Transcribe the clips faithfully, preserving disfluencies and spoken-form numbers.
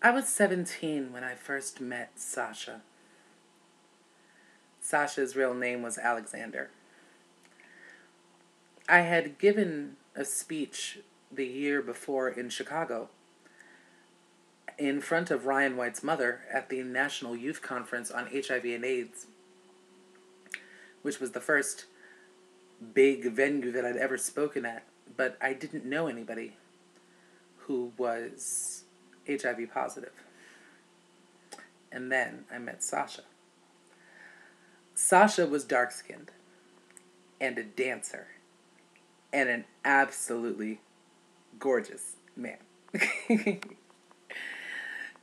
I was seventeen when I first met Sasha. Sasha's real name was Alexander. I had given a speech the year before in Chicago in front of Ryan White's mother at the National Youth Conference on H I V and AIDS, which was the first big venue that I'd ever spoken at, but I didn't know anybody who was H I V positive. And then I met Sasha. Sasha was dark-skinned and a dancer and an absolutely gorgeous man.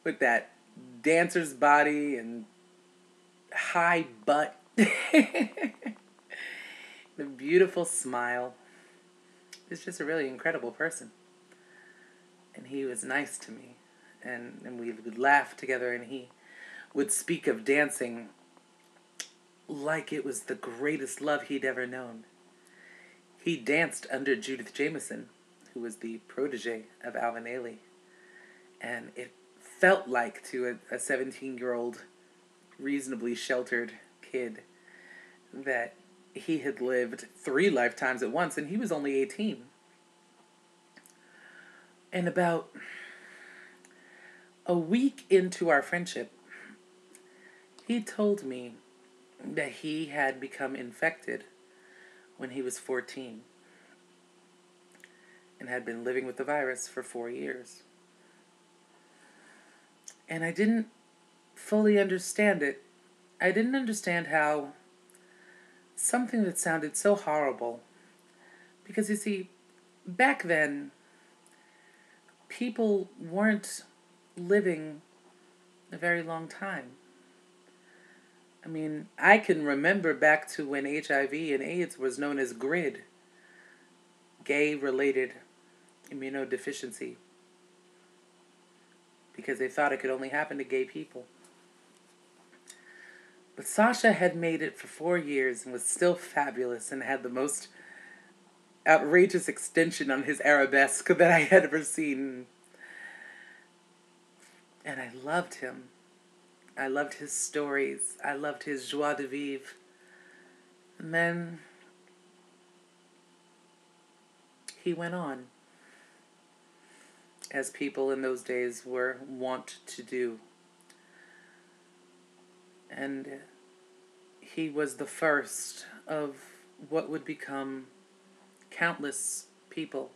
With that dancer's body and high butt, the beautiful smile. He's just a really incredible person. And he was nice to me. And, and we would laugh together, and he would speak of dancing like it was the greatest love he'd ever known. He danced under Judith Jameson, who was the protege of Alvin Ailey. And it felt like, to a seventeen-year-old, reasonably sheltered kid, that he had lived three lifetimes at once, and he was only eighteen. And about a week into our friendship, he told me that he had become infected when he was fourteen and had been living with the virus for four years. And I didn't fully understand it. I didn't understand how something that sounded so horrible, because you see, back then, people weren't living a very long time. I mean, I can remember back to when H I V and AIDS was known as GRID, gay-related immunodeficiency, because they thought it could only happen to gay people. But Sasha had made it for four years and was still fabulous and had the most outrageous extension on his arabesque that I had ever seen. And I loved him. I loved his stories. I loved his joie de vivre. And then he went on, as people in those days were wont to do. And he was the first of what would become countless people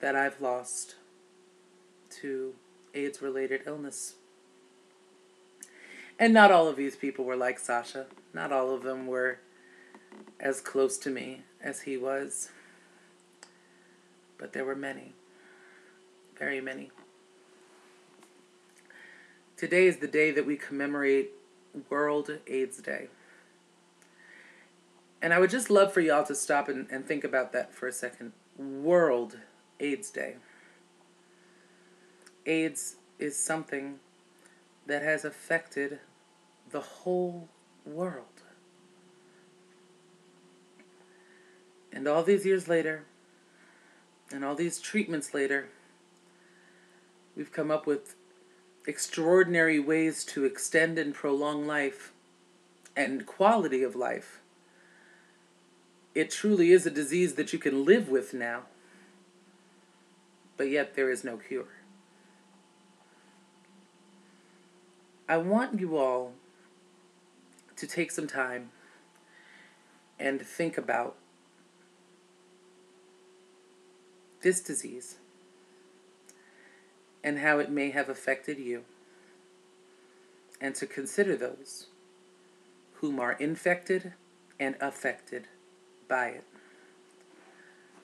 that I've lost to AIDS-related illness. And not all of these people were like Sasha. Not all of them were as close to me as he was. But there were many. Very many. Today is the day that we commemorate World AIDS Day. And I would just love for y'all to stop and, and think about that for a second. World AIDS Day. AIDS is something that has affected the whole world. And all these years later, and all these treatments later, we've come up with extraordinary ways to extend and prolong life and quality of life. It truly is a disease that you can live with now, but yet there is no cure. I want you all to take some time and think about this disease and how it may have affected you, and to consider those whom are infected and affected by it,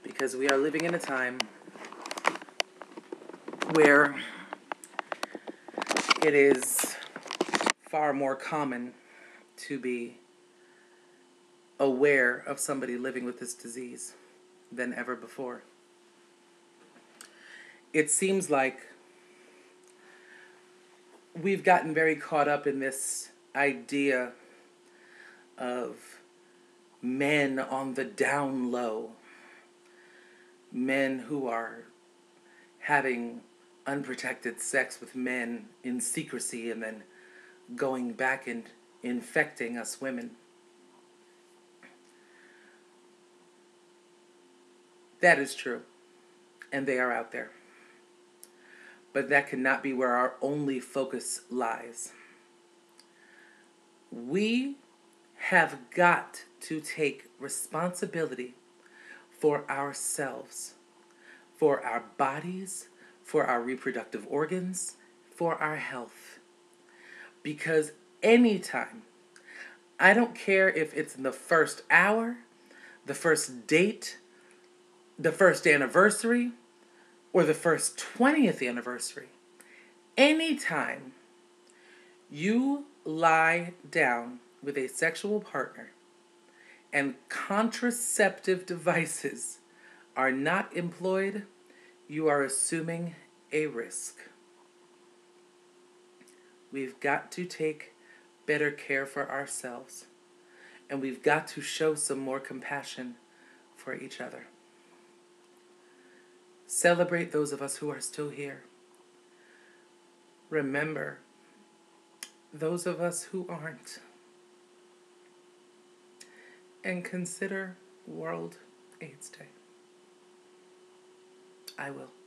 because we are living in a time where it is far more common to be aware of somebody living with this disease than ever before. It seems like we've gotten very caught up in this idea of men on the down low, men who are having unprotected sex with men in secrecy and then going back and infecting us women. That is true, and they are out there. But that cannot be where our only focus lies. We have got to take responsibility for ourselves, for our bodies, for our reproductive organs, for our health. Because anytime, I don't care if it's in the first hour, the first date, the first anniversary, or the first twentieth anniversary, anytime you lie down with a sexual partner and contraceptive devices are not employed, you are assuming a risk. We've got to take better care for ourselves, and we've got to show some more compassion for each other. Celebrate those of us who are still here. Remember those of us who aren't. And consider World AIDS Day. I will.